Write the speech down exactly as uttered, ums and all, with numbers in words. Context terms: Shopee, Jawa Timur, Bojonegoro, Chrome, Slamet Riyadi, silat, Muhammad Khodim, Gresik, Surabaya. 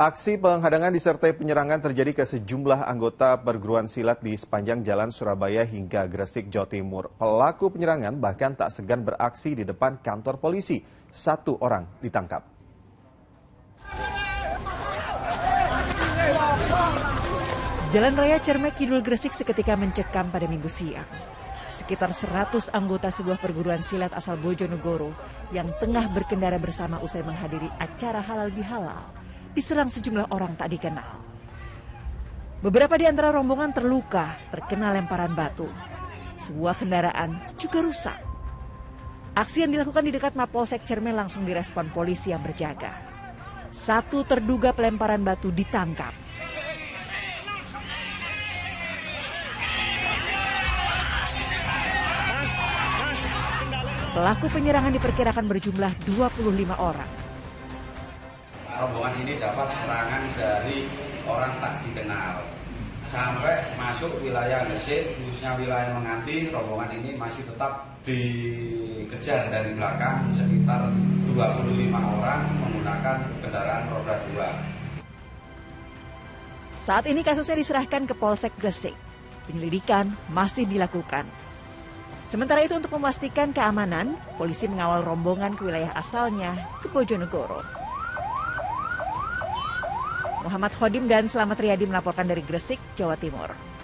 Aksi penghadangan disertai penyerangan terjadi ke sejumlah anggota perguruan silat di sepanjang jalan Surabaya hingga Gresik, Jawa Timur. Pelaku penyerangan bahkan tak segan beraksi di depan kantor polisi. Satu orang ditangkap. Jalan Raya Cermek Kidul Gresik seketika mencekam pada Minggu siang. Sekitar seratus anggota sebuah perguruan silat asal Bojonegoro yang tengah berkendara bersama usai menghadiri acara halal bihalal diserang sejumlah orang tak dikenal. Beberapa di antara rombongan terluka terkena lemparan batu. Sebuah kendaraan juga rusak. Aksi yang dilakukan di dekat Mapolsek Cermek langsung direspon polisi yang berjaga. Satu terduga pelemparan batu ditangkap. Pelaku penyerangan diperkirakan berjumlah dua puluh lima orang. Rombongan ini dapat serangan dari orang tak dikenal. Sampai masuk wilayah Gresik, khususnya wilayah Menganti, rombongan ini masih tetap dikejar dari belakang sekitar dua puluh lima orang menggunakan kendaraan roda dua. Saat ini kasusnya diserahkan ke Polsek Gresik. Penyelidikan masih dilakukan. Sementara itu untuk memastikan keamanan, polisi mengawal rombongan ke wilayah asalnya, ke Bojonegoro. Muhammad Khodim dan Slamet Riyadi melaporkan dari Gresik, Jawa Timur.